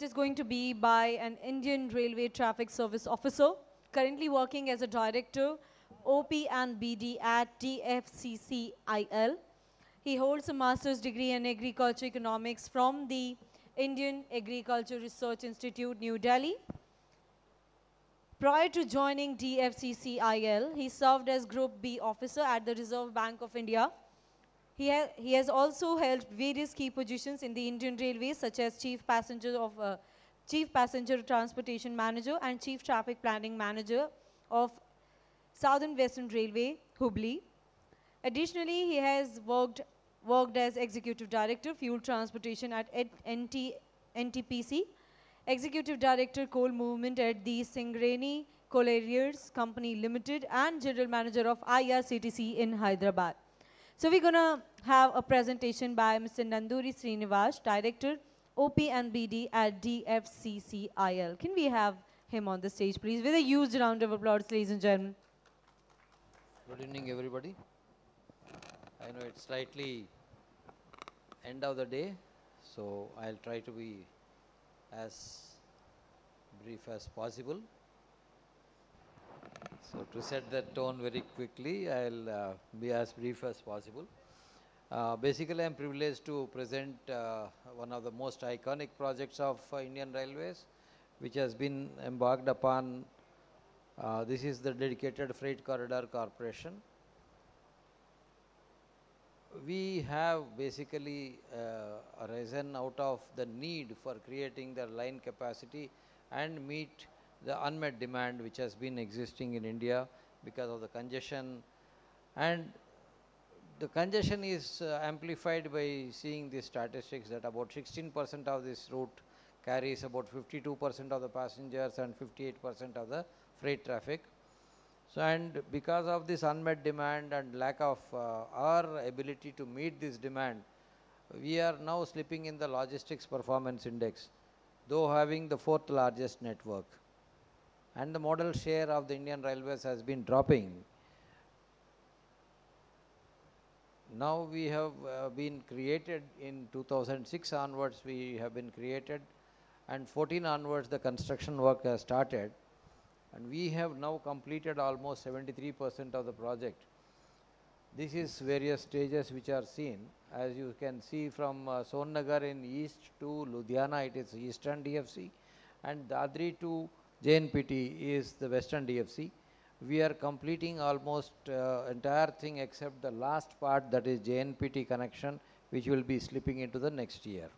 which is going to be by an Indian Railway Traffic Service Officer, currently working as a Director, OP and BD at DFCCIL. He holds a Master's degree in Agriculture Economics from the Indian Agriculture Research Institute, New Delhi. Prior to joining DFCCIL, he served as Group B officer at the Reserve Bank of India. He has also held various key positions in the Indian Railways, such as Chief Passenger Transportation Manager and Chief Traffic Planning Manager of Southern Western Railway, Hubli. Additionally, he has worked as Executive Director, Fuel Transportation at NTPC, Executive Director, Coal Movement at the Singreni Collieries Company Limited, and General Manager of IRCTC in Hyderabad. So we're going to have a presentation by Mr. Nanduri Srinivas, Director, OP and BD at DFCCIL. Can we have him on the stage, please, with a huge round of applause, ladies and gentlemen. Good evening, everybody. I know it's slightly end of the day, so I'll try to be as brief as possible. So to set the tone very quickly, I'll be as brief as possible. Basically, I'm privileged to present one of the most iconic projects of Indian Railways, which has been embarked upon. This is the Dedicated Freight Corridor Corporation. We have basically arisen out of the need for creating the line capacity and meet the unmet demand which has been existing in India because of the congestion. And the congestion is amplified by seeing the statistics that about 16% of this route carries about 52% of the passengers and 58% of the freight traffic. So, and because of this unmet demand and lack of our ability to meet this demand, we are now slipping in the logistics performance index, though having the 4th largest network. And the modal share of the Indian Railways has been dropping. Now we have been created in 2006 onwards, we have been created, and 14 onwards the construction work has started. And we have now completed almost 73% of the project. This is various stages which are seen. As you can see, from Sonnagar in east to Ludhiana, it is eastern DFC, and Dadri to JNPT is the western DFC. We are completing almost entire thing except the last part, that is JNPT connection, which will be slipping into the next year.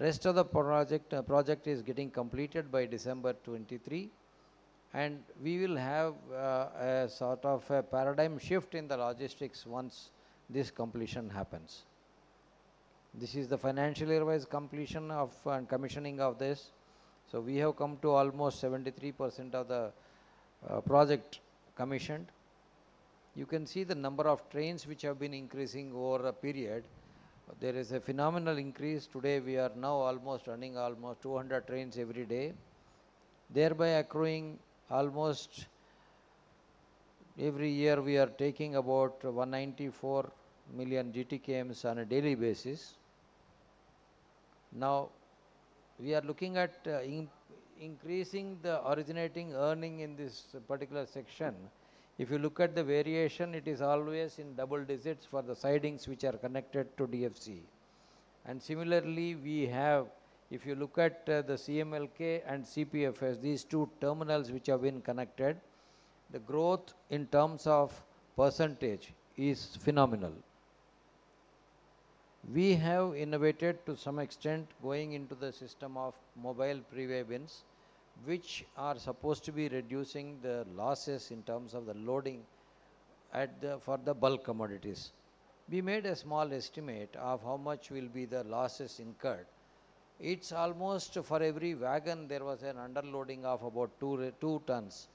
Rest of the project is getting completed by December 23, and we will have a sort of a paradigm shift in the logistics once this completion happens. This is the financial year-wise completion of and commissioning of this. So we have come to almost 73% of the project commissioned. You can see the number of trains which have been increasing over a period. There is a phenomenal increase. Today we are now almost running almost 200 trains every day, thereby accruing almost every year we are taking about 194 million GTKMs on a daily basis. Now we are looking at increasing the originating earning in this particular section. If you look at the variation, it is always in double digits for the sidings which are connected to DFC. And similarly, we have, if you look at the CMLK and CPFS, these two terminals which have been connected, the growth in terms of percentage is phenomenal. We have innovated to some extent going into the system of mobile freeway bins, which are supposed to be reducing the losses in terms of the loading at the, for the bulk commodities. We made a small estimate of how much will be the losses incurred. It's almost for every wagon there was an underloading of about two tons,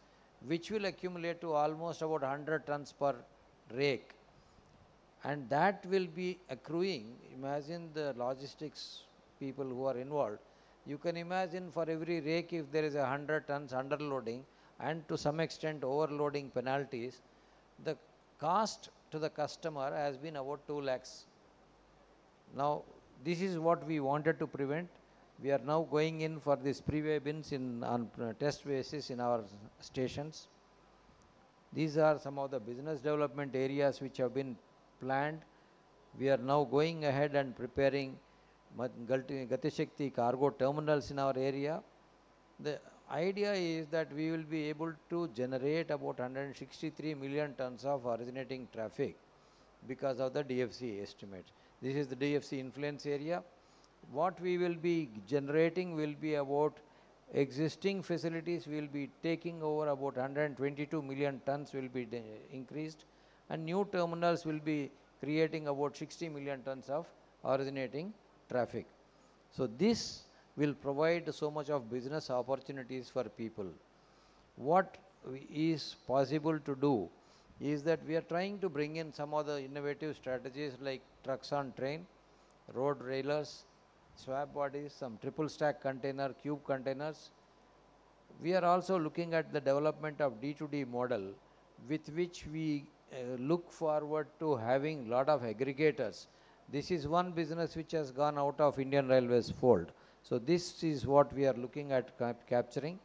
which will accumulate to almost about 100 tons per rake. And that will be accruing, imagine the logistics people who are involved. You can imagine for every rake, if there is 100 tons underloading and to some extent overloading penalties, the cost to the customer has been about 2 lakhs. Now, this is what we wanted to prevent. We are now going in for these pre-weigh bins on test basis in our stations. These are some of the business development areas which have been planned. We are now going ahead and preparing Gati Shakti cargo terminals in our area. The idea is that we will be able to generate about 163 million tons of originating traffic because of the DFC estimate. This is the DFC influence area. What we will be generating will be about existing facilities. We will be taking over about 122 million tons will be increased, and new terminals will be creating about 60 million tons of originating traffic. So this will provide so much of business opportunities for people. What is possible to do is that we are trying to bring in some other innovative strategies like trucks on train, road railers, swap bodies, some triple stack container, cube containers. We are also looking at the development of D2D model, with which we look forward to having lot of aggregators. This is one business which has gone out of Indian Railways fold. So this is what we are looking at capturing.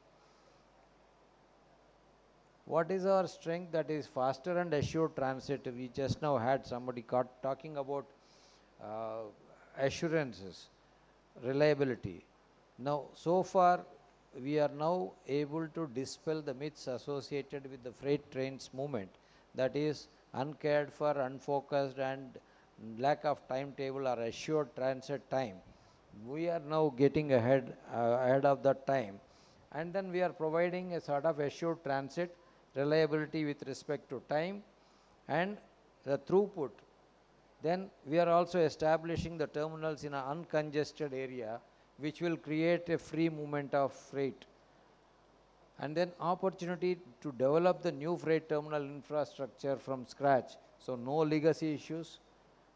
What is our strength? That is faster and assured transit. We just now had somebody talking about assurances, reliability. Now, so far, we are now able to dispel the myths associated with the freight trains movement, that is uncared for, unfocused, and lack of timetable or assured transit time. We are now getting ahead of that time, and then we are providing a sort of assured transit reliability with respect to time and the throughput. Then we are also establishing the terminals in an uncongested area, which will create a free movement of freight. And then opportunity to develop the new freight terminal infrastructure from scratch, so no legacy issues.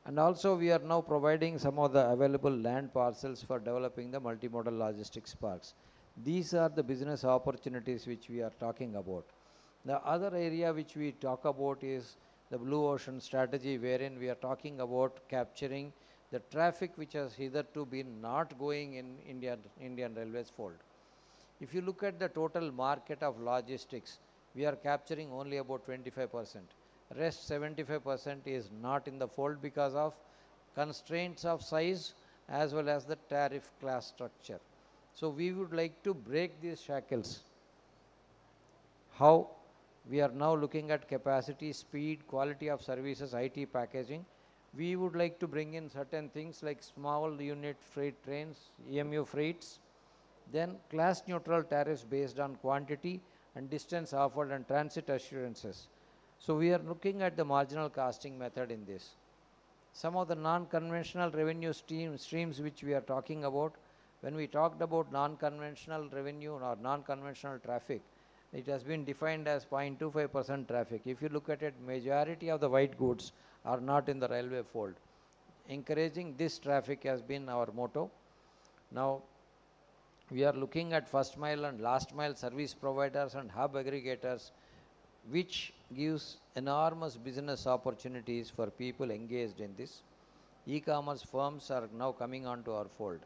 And also we are now providing some of the available land parcels for developing the multimodal logistics parks. These are the business opportunities which we are talking about. The other area which we talk about is the blue ocean strategy, wherein we are talking about capturing the traffic which has hitherto been not going in Indian Railways fold. If you look at the total market of logistics, we are capturing only about 25%. Rest 75% is not in the fold because of constraints of size as well as the tariff class structure. So we would like to break these shackles. How? We are now looking at capacity, speed, quality of services, IT packaging. We would like to bring in certain things like small unit freight trains, EMU freights, then class neutral tariffs based on quantity and distance offered and transit assurances. So we are looking at the marginal costing method in this. Some of the non-conventional revenue streams which we are talking about, when we talked about non-conventional revenue or non-conventional traffic, it has been defined as 0.25% traffic. If you look at it, majority of the white goods are not in the railway fold. Encouraging this traffic has been our motto. Now, we are looking at first mile and last mile service providers and hub aggregators, which gives enormous business opportunities for people engaged in this. E-commerce firms are now coming onto our fold.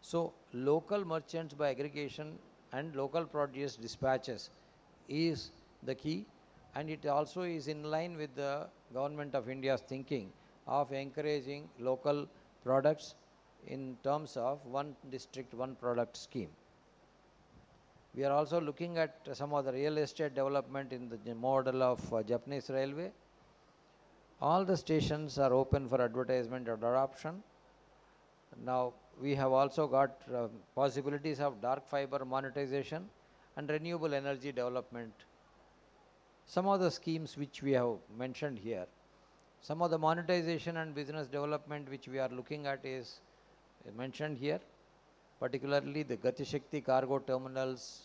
So, local merchants by aggregation and local produce dispatches is the key, and it also is in line with the Government of India's thinking of encouraging local products in terms of one district, one product scheme. We are also looking at some of the real estate development in the model of Japanese railway. All the stations are open for advertisement and adoption. Now, we have also got possibilities of dark fiber monetization and renewable energy development. Some of the schemes which we have mentioned here. Some of the monetization and business development which we are looking at is mentioned here, particularly the Gati Shakti cargo terminals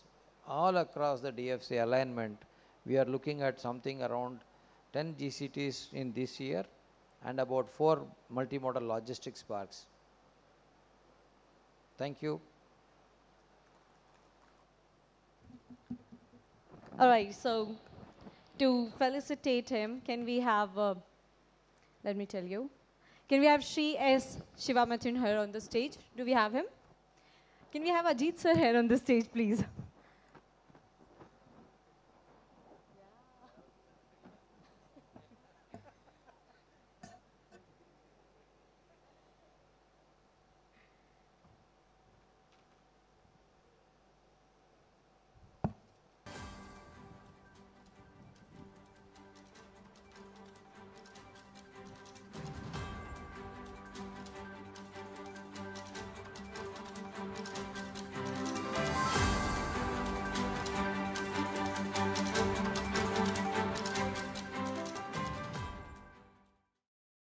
all across the DFC alignment. We are looking at something around 10 GCTs in this year and about 4 multimodal logistics parks. Thank you. All right, so to felicitate him, can we have, can we have Shri S. Shivamatin here on the stage? Do we have him? Can we have Ajit sir here on the stage, please?